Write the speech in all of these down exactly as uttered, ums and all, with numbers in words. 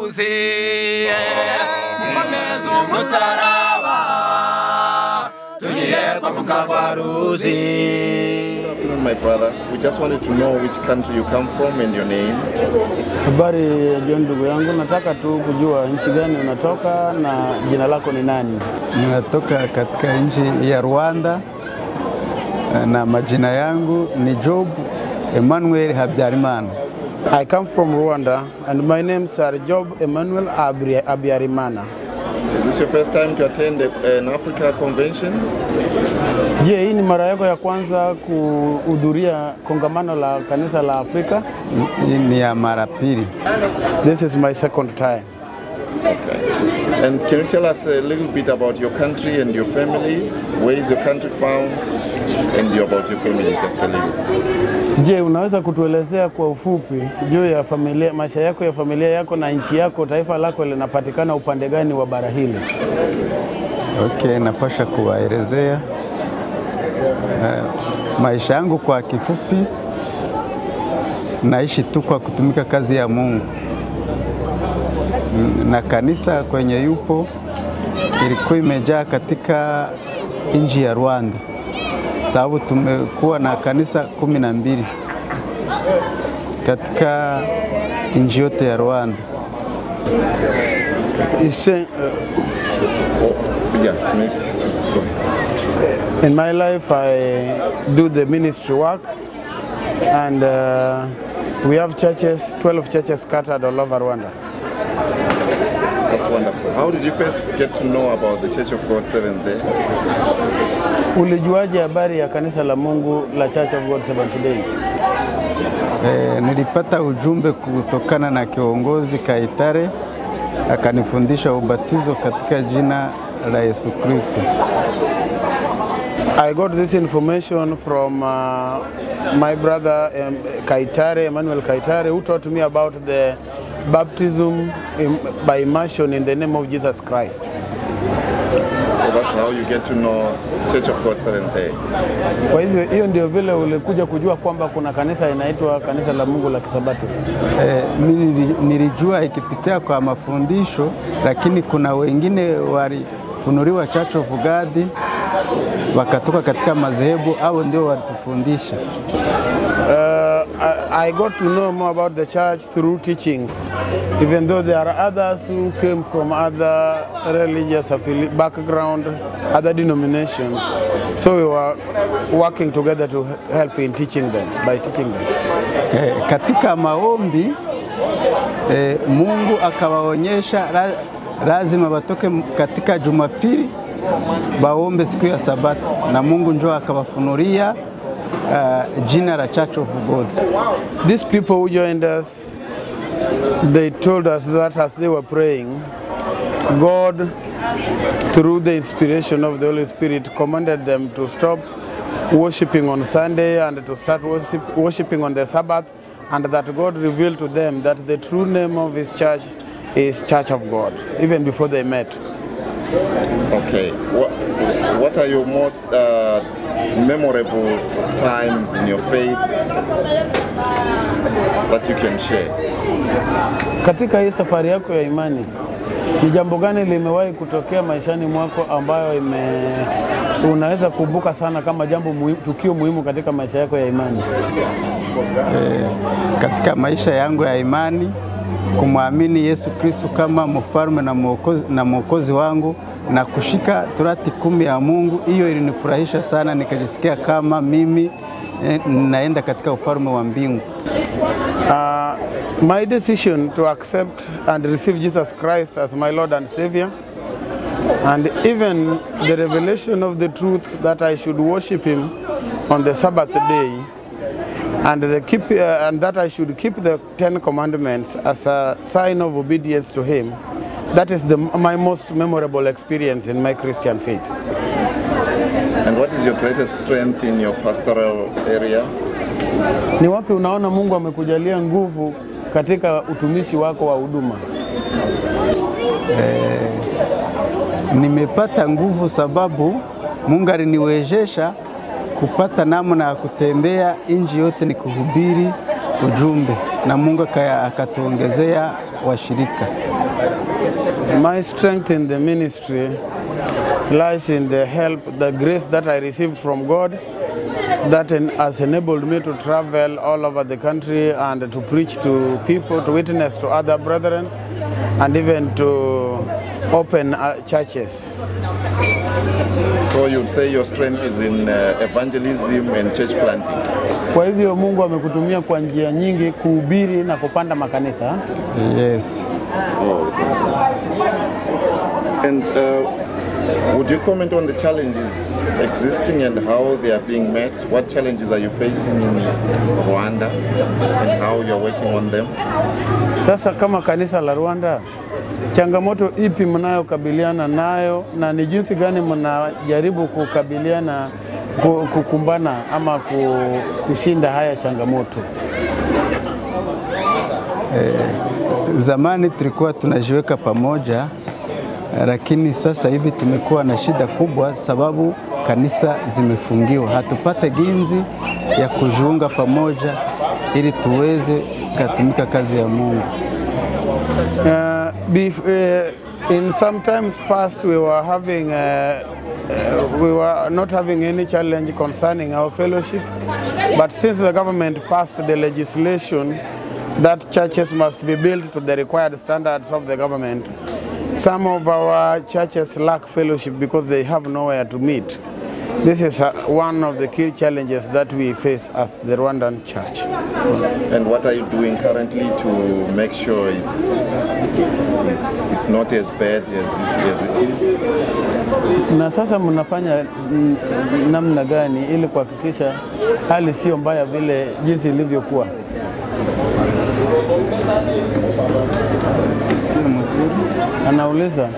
My brother, we just wanted to know which country you come from and your name. Habari ya ndugu yangu, nataka tu kujua nchi gani unatoka na jina lako ni nani? Natoka katika nchi ya Rwanda na majina yangu ni Job Emmanuel Habyarimana. I come from Rwanda and my name is Job Emmanuel Habyarimana. Is this your first time to attend an Africa convention? Je, hii ni mara yako ya kwanza kuhudhuria kongamano la kanisa la Afrika? Ni ya mara pili. This is my second time. Okay. And can you tell us a little bit about your country and your family? Where is your country found? And you about your family, just a little. Je, unaweza kutuelezea kwa ufupi juu ya familia, maisha yako ya familia yako na nchi yako, taifa lako linapatikana upande gani wa bara hili? Okay, napasha kuwaelezea uh, maisha yangu kwa kifupi. Naishi tu kwa kutumika kazi ya Mungu na kanisa kwenye yupo ilikuwa imejaa katika nchi ya Rwanda, sababu tumekuwa na kanisa kumi na mbili katika nchi yote ya Rwanda. In my life I do the ministry work and uh, we have churches, twelve churches scattered all over Rwanda. That's wonderful. How did you first get to know about the Church of God Seventh Day? Ulijuaje habari ya kanisa la Mungu la Church of God Seventh Day? Eh, nilipata ujumbe kutokana na kiongozi Kaitare, akanifundisha ubatizo katika jina la Yesu Kristo. I got this information from uh, my brother um, Kaitare, Emmanuel Kaitare, who taught me about the baptism by immersion in the name of Jesus Christ. So that's how you get to know Church of God Seventh Day. Kwa hivyo hiyo ndio vile ulikuja kujua kwamba kuna kanisa inaitwa kanisa la Mungu la Kisabato. Eh, mimi nilijua ikipitia kwa mafundisho, lakini kuna wengine walifunuliwa Church of God wakatoka katika madhehebu au ndio walitufundisha. I got to know more about the church through teachings, even though there are others who came from other religious background, other denominations. So we were working together to help in teaching them, by teaching them. Eh, katika maombi, eh, Mungu akawaonyesha lazima watoke katika Jumapili, baombe siku ya Sabato, na Mungu ndio akawafunulia Uh, jina la Church of God. These people who joined us, they told us that as they were praying, God, through the inspiration of the Holy Spirit, commanded them to stop worshipping on Sunday and to start worship, worshipping on the Sabbath, and that God revealed to them that the true name of His church is Church of God, even before they met. Okay, what, what are your most uh, memorable times in your faith that you can share? Katika hii safari yako ya imani, ni jambo gani limewahi kutokea maishani mwako ambayo ime unaweza kumbuka sana kama jambo muhimu, tukio muhimu katika maisha yako ya imani? Eh, katika maisha yangu ya imani, kumwamini Yesu Kristo kama mfalme na mwokozi na mwokozi wangu na kushika torati kumi ya Mungu, hiyo ilinifurahisha sana, nikajisikia kama mimi eh, naenda katika ufalme wa mbingu. Uh, my decision to accept and receive Jesus Christ as my Lord and Savior, and even the revelation of the truth that I should worship Him on the Sabbath day, And, the keep, uh, and that I should keep the Ten Commandments as a sign of obedience to Him. That is the, my most memorable experience in my Christian faith. And what is your greatest strength in your pastoral area? Ni wapi unaona Mungu amekujalia nguvu katika utumishi wako wa huduma? Eh, nimepata nguvu sababu Mungu aliniwezesha kupata namna ya kutembea nchi yote ni kuhubiri ujumbe, na Mungu akatuongezea washirika. My strength in the ministry lies in the help, the grace that I received from God that has enabled me to travel all over the country and to preach to people, to witness to other brethren, and even to open churches. So you'd say your strength is in uh, evangelism and church planting? Kwa hivyo Mungu amekutumia kwa njia nyingi kuhubiri na kupanda makanisa. Yes. Oh, okay. And uh, would you comment on the challenges existing and how they are being met? What challenges are you facing in Rwanda and how you are working on them? Sasa kama kanisa la Rwanda, changamoto ipi mnayokabiliana nayo na ni jinsi gani mnajaribu kukabiliana kukumbana ama kushinda haya changamoto? Eh, zamani tulikuwa tunajiweka pamoja, lakini sasa hivi tumekuwa na shida kubwa sababu kanisa zimefungiwa. Hatupate ginzi ya kujiunga pamoja ili tuweze kutumika kazi ya Mungu. Uh, bef, uh, in sometimes past we were having a uh, Uh, we were not having any challenge concerning our fellowship, but since the government passed the legislation that churches must be built to the required standards of the government, some of our churches lack fellowship because they have nowhere to meet. This is uh, one of the key challenges that we face as the Rwandan church. And what are you doing currently to make sure it's, it's, it's not as bad as it, as it is? Na sasa mnafanya namna gani ili kuhakikisha hali sio mbaya vile jinsi ilivyokuwa? Anauliza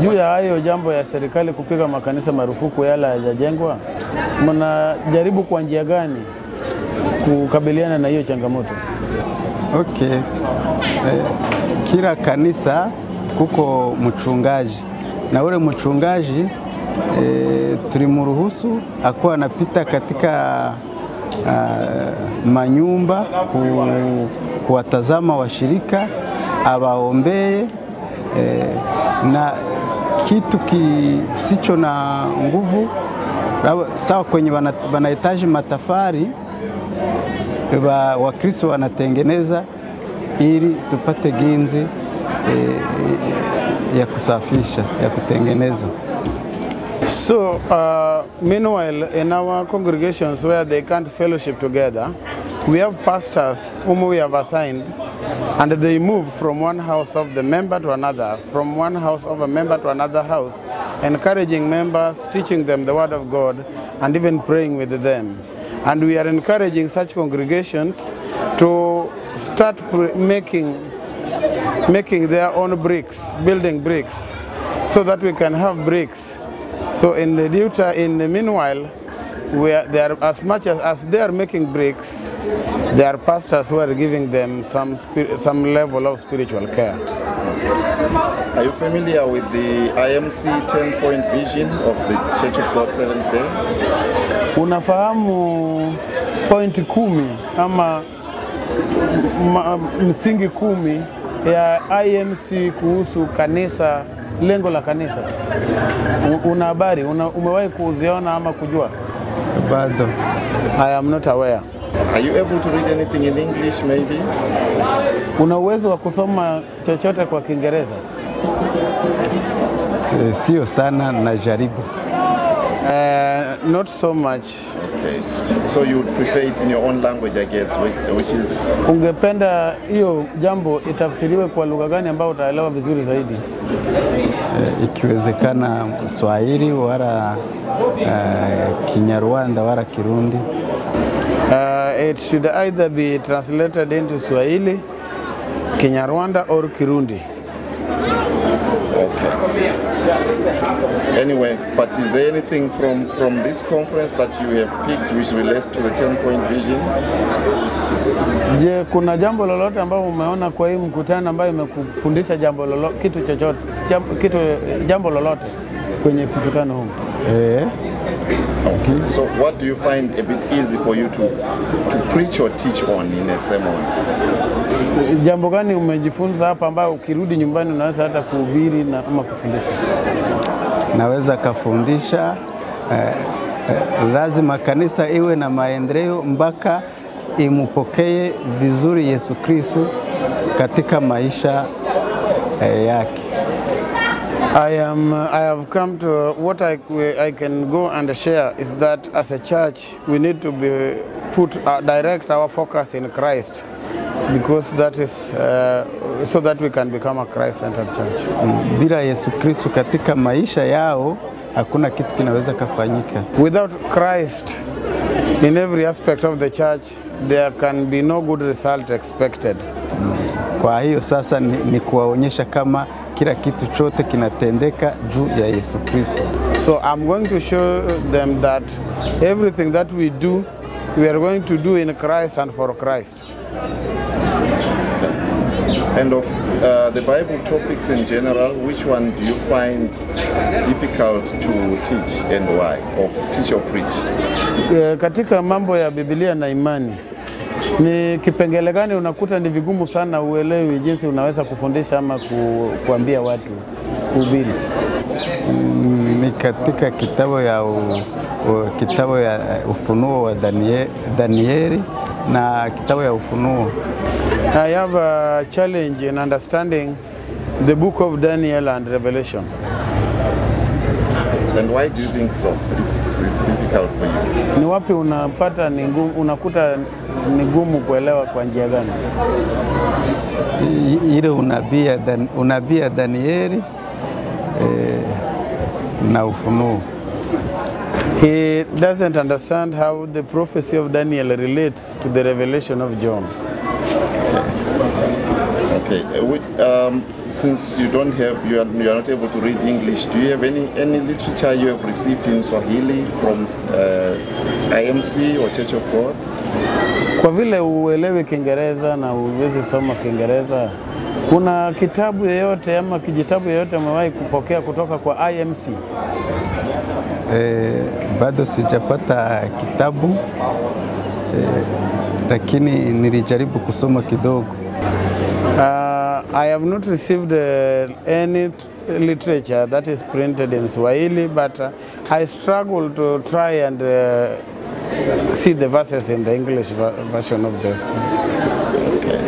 juu ya hayo jambo ya serikali kupiga makanisa marufuku yale yajengwa, mnajaribu kwa njia gani kukabiliana na hiyo changamoto? Okay. Eh, kila kanisa kuko mchungaji. Na ule mchungaji e, tulimruhusu akuwa anapita katika uh, manyumba ku, kuwatazama washirika awaombee, e, na kitu kisicho na nguvu sawa kwenye wanahitaji matafari wa Wakristo wanatengeneza ili tupate ginzi e, ya kusafisha, ya kutengeneza. So, uh, meanwhile, in our congregations where they can't fellowship together, we have pastors whom we have assigned, and they move from one house of the member to another, from one house of a member to another house, encouraging members, teaching them the word of God, and even praying with them. And we are encouraging such congregations to start making making their own bricks, building bricks, so that we can have bricks. So in the future, in the meanwhile, we are, they are, as much as, as they are making bricks, their pastors were giving them some, some level of spiritual care. Are you familiar with the I M C ten-point vision of the Church of God Seventh Day? Unafahamu point kumi, ama msingi kumi, ya I M C kuhusu kanisa, lengo la kanisa. Una habari, umewahi kuziona ama kujua? Bado. I am not aware. Are you able to read anything in English maybe? Una uwezo wa kusoma chochote kwa Kiingereza? Sio sana, najaribu. Uh, not so much. Okay. So you would prefer it in your own language, I guess, which is... Ungependa hiyo jambo itafsiriwe kwa lugha gani ambayo utaelewa vizuri zaidi? Uh, ikiwezekana Kiswahili wala uh, Kinyarwanda wala Kirundi. Uh, it should either be translated into Swahili, Kinyarwanda or Kirundi. Okay. Anyway, but is there anything from, from this conference that you have picked which relates to the ten-point vision? Je, kuna jambo lolote ambalo umeona kwa hii mkutano ambayo imekufundisha jambo lolote, kitu chochote, kitu jambo lolote kwenye mkutano huu? Eh. Okay. So what do you find a bit easy for you to to preach or teach on in a sermon? Jambo gani umejifunza hapa ambayo ukirudi nyumbani unaweza hata kuhubiri na ama kufundisha? Naweza kufundisha eh, eh, lazima kanisa iwe na maendeleo mpaka imupokee vizuri Yesu Kristo katika maisha eh, yake. I am I have come to what I I can go and share is that as a church we need to be put uh, direct our focus in Christ, because that is uh, so that we can become a Christ-centered church. Bila Yesu Kristo katika maisha yao hakuna kitu kinaweza kufanyika. Without Christ in every aspect of the church there can be no good result expected. Kwa hiyo sasa ni, ni kuwaonyesha kama kila kitu chote kinatendeka juu ya Yesu Kristo. So I'm going to show them that everything that we do we are going to do in Christ and for Christ. And of uh, the Bible topics in general, which one do you find difficult to teach and why, or teach or preach? Uh, katika mambo ya Biblia na imani, ni kipengele gani unakuta ni vigumu sana uelewi jinsi unaweza kufundisha ama ku, kuambia watu kuhubiri? Mm, ni katika kitabu ya u, u, kitabu ya Ufunuo wa Danieli, Danieli na kitabu ya Ufunuo. I have a challenge in understanding the book of Daniel and Revelation. And why do you think so? It's, it's difficult for you. Ni wapi unapata ni ngumu unakuta ni ngumu kuelewa kwa njia gani? Ile unabii Dan, unabii Danieli eh, na Ufunuo. He doesn't understand how the prophecy of Daniel relates to the revelation of John. Okay, um, since you don't have, you are, you are not able to read English, do you have any, any literature you have received in Swahili from uh, I M C or Church of God? Kwa vile uelewe Kiingereza na uweze soma Kiingereza, kuna kitabu yoyote ama kijitabu yoyote umewahi kupokea kutoka kwa I M C? Eh, bado sijapata kitabu, eh, lakini nilijaribu kusoma kidogo. Uh, I have not received uh, any literature that is printed in Swahili, but uh, I struggle to try and uh, see the verses in the English version of this. Okay.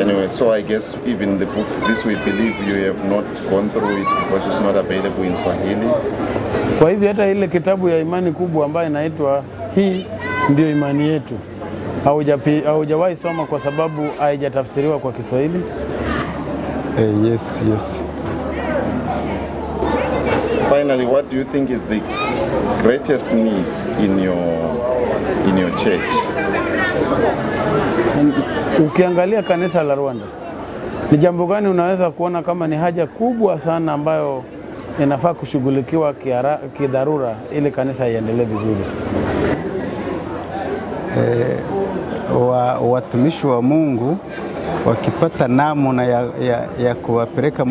Anyway, so I guess even the book, this we believe you have not gone through it because it's not available in Swahili. Kwa hivyo hata ile kitabu ya imani kubwa ambayo inaitwa Hii Ndio Imani Yetu, haujawahi soma kwa sababu haijatafsiriwa kwa Kiswahili? Uh, yes, yes. Finally, what do you think is the greatest need in your in your church? Ukiangalia kanisa la Rwanda, ni jambo gani unaweza kuona kama ni haja kubwa sana ambayo inafaa kushughulikiwa kidharura ili kanisa iendelee vizuri? Eh, wa, watumishi wa Mungu wakipata namna ya, ya, ya kuwapeleka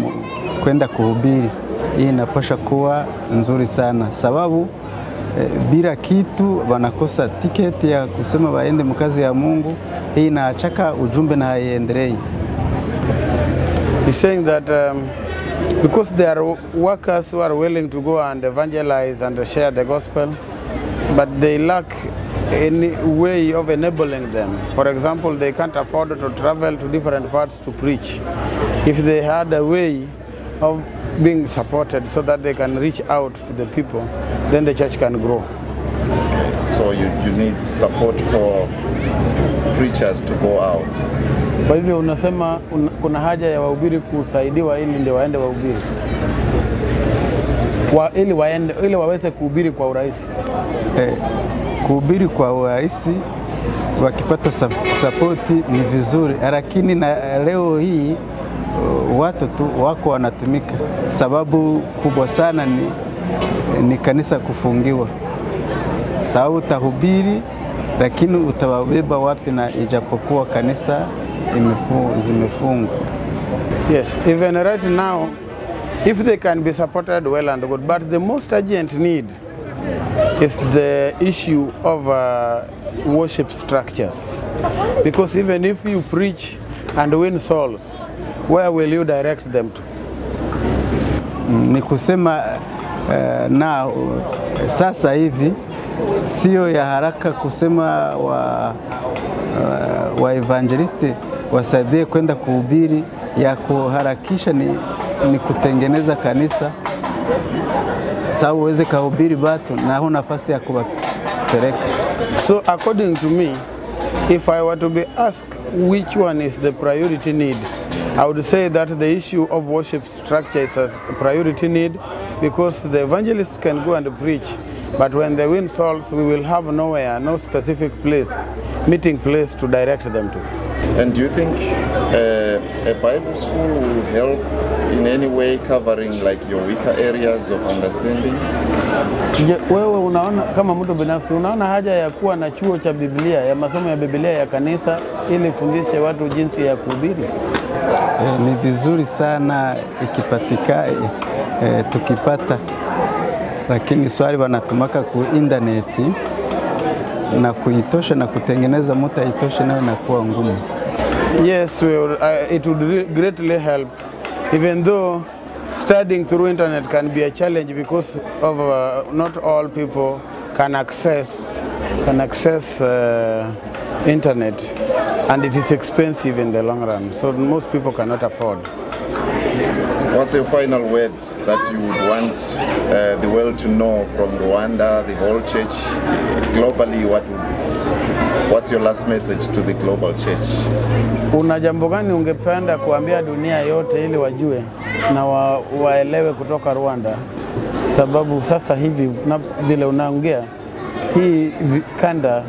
kwenda kuhubiri, hii inapasha kuwa nzuri sana, sababu eh, bila kitu wanakosa tiketi ya kusema waende mkazi ya Mungu. Hii inaachaka ujumbe na haiendelei. He's saying that um, because there are workers who are willing to go and evangelize and share the gospel, but they lack any way of enabling them. For example, they can't afford to travel to different parts to preach. If they had a way of being supported so that they can reach out to the people, then the church can grow. Okay, so you, you need support for preachers to go out. Kwa hivyo unasema kuna haja ya wahubiri kusaidiwa ili ndio waende wahubiri. Wa ili waende ili waweze kuhubiri kwa urahisi. Eh, kuhubiri kwa urahisi wakipata support ni vizuri, lakini na leo hii watu tu wako wanatumika. Sababu kubwa sana ni, ni kanisa kufungiwa. Sababu utahubiri lakini utawabeba wapi na ijapokuwa kanisa zimefungwa? Yes, even right now if they can be supported well and good, but the most urgent need is the issue of uh, worship structures. Because even if you preach and win souls, where will you direct them to? Nikusema uh, na sasa hivi sio ya haraka kusema wa uh, wa evangelisti wasaidie kwenda kuhubiri, ya kuharakisha ni, ni kutengeneza kanisa sawa uweze kuhubiri watu na huna nafasi ya kuwapeleka. So according to me, if I were to be asked which one is the priority need, I would say that the issue of worship structure is a priority need, because the evangelists can go and preach, but when they win souls, we will have nowhere, no specific place, meeting place to direct them to. And do you think uh, a Bible school will help in any way covering like your weaker areas of understanding? Wewe unaona kama mtu binafsi unaona haja ya kuwa na chuo cha Biblia, ya masomo ya Biblia ya kanisa ili fundishe watu jinsi ya kuhubiri? Eh, ni vizuri sana ikipatikana, eh, tukipata, lakini swali wanatumaka ku interneti na kuitosha na kutengeneza mota itoshe nayo na kuwa ngumu. Yes, well, uh, it would greatly help, even though studying through internet can be a challenge because of uh, not all people can access can access uh, internet, and it is expensive in the long run, so most people cannot afford. What's your final word that you would want uh, the world to know from Rwanda, the whole church, globally? What what's your last message to the global church? Una jambo gani ungependa kuambia dunia yote ili wajue na wa, waelewe kutoka Rwanda? Sababu sasa hivi vile unaongea hii kanda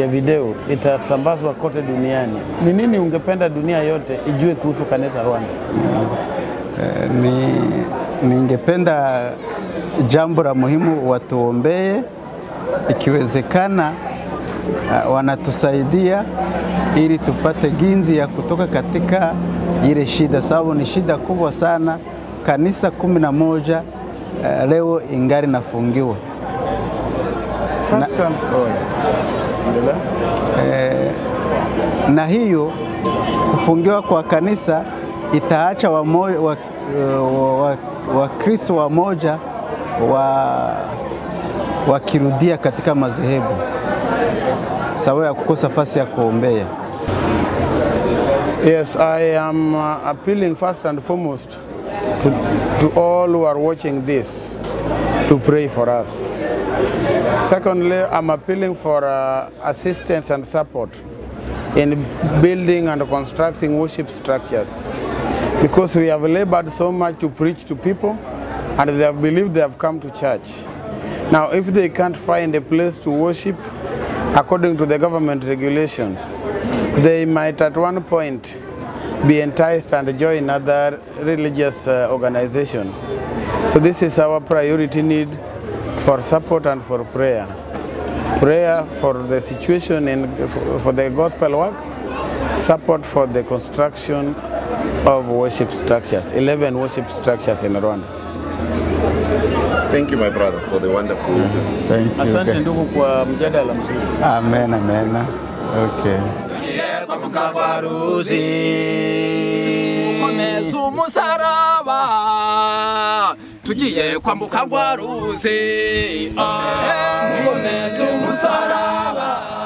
ya video itasambazwa kote duniani. Ni nini ungependa dunia yote ijue kuhusu kanisa Rwanda? Ni ningependa jambo la muhimu watuombee, ikiwezekana wanatusaidia ili tupate ginzi ya kutoka katika ile shida, sababu ni shida kubwa sana. Kanisa kumi na moja leo ingari nafungiwa. Na, eh, na hiyo kufungiwa kwa kanisa itaacha wa moyo wa wa, wa Kristo wa moja wa wakirudia katika madhehebu, sawa ya kukosa nafasi ya kuombea. Yes, I am appealing first and foremost to, to all who are watching this to pray for us. Secondly, I'm appealing for uh, assistance and support in building and constructing worship structures, because we have labored so much to preach to people and they have believed they have come to church. Now, if they can't find a place to worship according to the government regulations, they might at one point be enticed and join other religious uh, organizations. So this is our priority need for support and for prayer. Prayer for the situation in for the gospel work, support for the construction of worship structures, eleven worship structures in Rwanda. Thank you, my brother, for the wonderful interview. Thank you. Asante ndugu kwa mjadala mzuri. Amen, amen. Okay. Tugiye kwambuka rwaruzi, ah, mukomeze umusaraba.